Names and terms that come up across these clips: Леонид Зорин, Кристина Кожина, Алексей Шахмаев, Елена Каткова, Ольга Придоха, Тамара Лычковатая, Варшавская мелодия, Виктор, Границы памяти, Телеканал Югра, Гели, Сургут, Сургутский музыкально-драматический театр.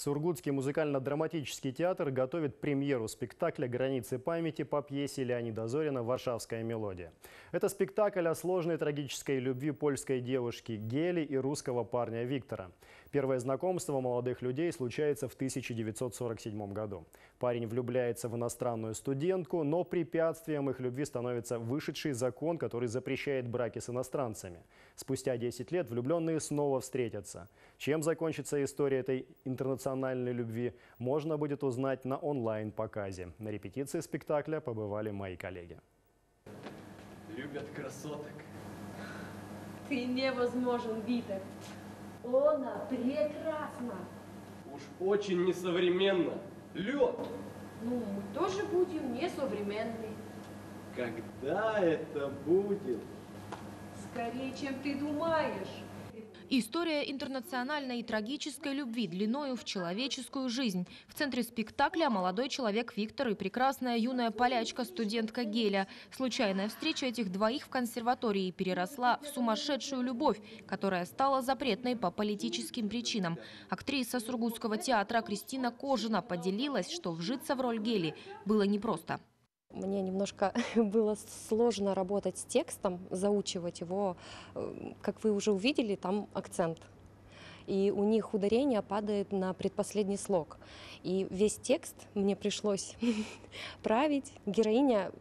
Сургутский музыкально-драматический театр готовит премьеру спектакля «Границы памяти» по пьесе Леонида Зорина «Варшавская мелодия». Это спектакль о сложной трагической любви польской девушки Гели и русского парня Виктора. Первое знакомство молодых людей случается в 1947 году. Парень влюбляется в иностранную студентку, но препятствием их любви становится вышедший закон, который запрещает браки с иностранцами. Спустя 10 лет влюбленные снова встретятся. Чем закончится история этой интернациональной любви, можно будет узнать на онлайн-показе. На репетиции спектакля побывали мои коллеги. Любят красоток. Ты невозможен, Виктор. Она прекрасна. Уж очень несовременно. Лед. Ну, мы тоже будем несовременны. Когда это будет? Скорее, чем ты думаешь. История интернациональной и трагической любви длиною в человеческую жизнь. В центре спектакля молодой человек Виктор и прекрасная юная полячка-студентка Геля. Случайная встреча этих двоих в консерватории переросла в сумасшедшую любовь, которая стала запретной по политическим причинам. Актриса Сургутского театра Кристина Кожина поделилась, что вжиться в роль Гели было непросто. Мне немножко было сложно работать с текстом, заучивать его. Как вы уже увидели, там акцент. И у них ударение падает на предпоследний слог. И весь текст мне пришлось править. Героиня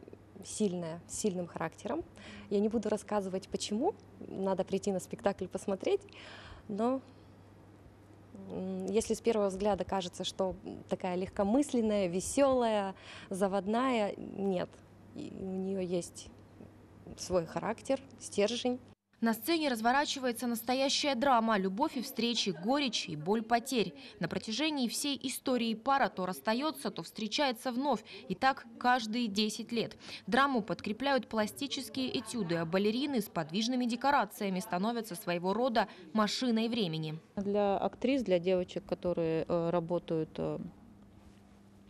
сильная, с сильным характером. Я не буду рассказывать, почему. Надо прийти на спектакль и посмотреть. Но если с первого взгляда кажется, что такая легкомысленная, веселая, заводная, нет. И у нее есть свой характер, стержень. На сцене разворачивается настоящая драма, любовь и встречи, горечь и боль потерь. На протяжении всей истории пара то расстается, то встречается вновь. И так каждые 10 лет. Драму подкрепляют пластические этюды, а балерины с подвижными декорациями становятся своего рода машиной времени. Для актрис, для девочек, которые работают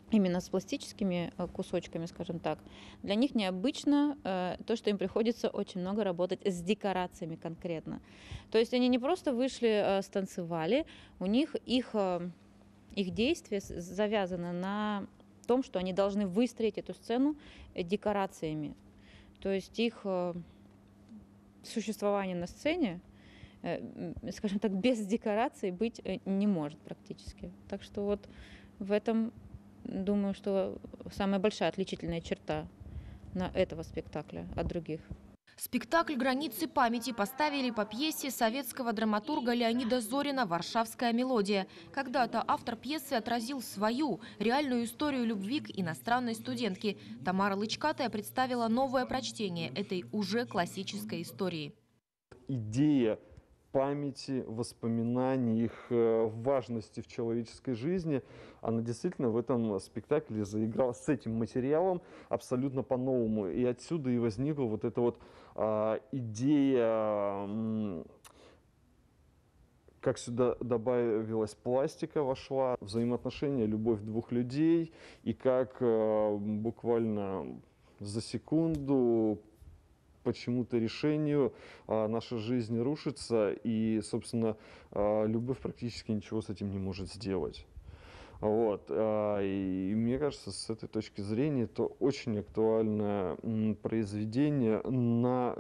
именно с пластическими кусочками, скажем так, для них необычно то, что им приходится очень много работать с декорациями конкретно. То есть они не просто вышли, станцевали, у них их действие завязано на том, что они должны выстроить эту сцену декорациями. То есть их существование на сцене, скажем так, без декораций быть не может практически. Так что вот в этом... Думаю, что самая большая отличительная черта этого спектакля от других. Спектакль «Границы памяти» поставили по пьесе советского драматурга Леонида Зорина «Варшавская мелодия». Когда-то автор пьесы отразил свою реальную историю любви к иностранной студентке. Тамара Лычковатая представила новое прочтение этой уже классической истории. Идея памяти, воспоминаний, их важности в человеческой жизни, она действительно в этом спектакле заиграла с этим материалом абсолютно по-новому. И отсюда и возникла вот эта вот идея, как сюда добавилась пластика, вошла, взаимоотношения, любовь двух людей, и как буквально за секунду почему-то решению наша жизнь рушится, и, собственно, любовь практически ничего с этим не может сделать. Вот. И мне кажется, с этой точки зрения это очень актуальное произведение на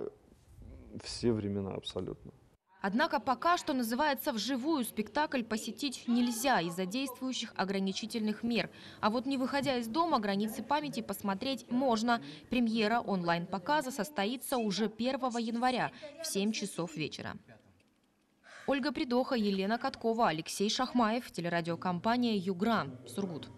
все времена абсолютно. Однако пока, что называется, вживую спектакль посетить нельзя из-за действующих ограничительных мер. А вот не выходя из дома, «Границы памяти» посмотреть можно. Премьера онлайн-показа состоится уже 1 января в 7 часов вечера. Ольга Придоха, Елена Каткова, Алексей Шахмаев, телерадиокомпания «Югра», Сургут.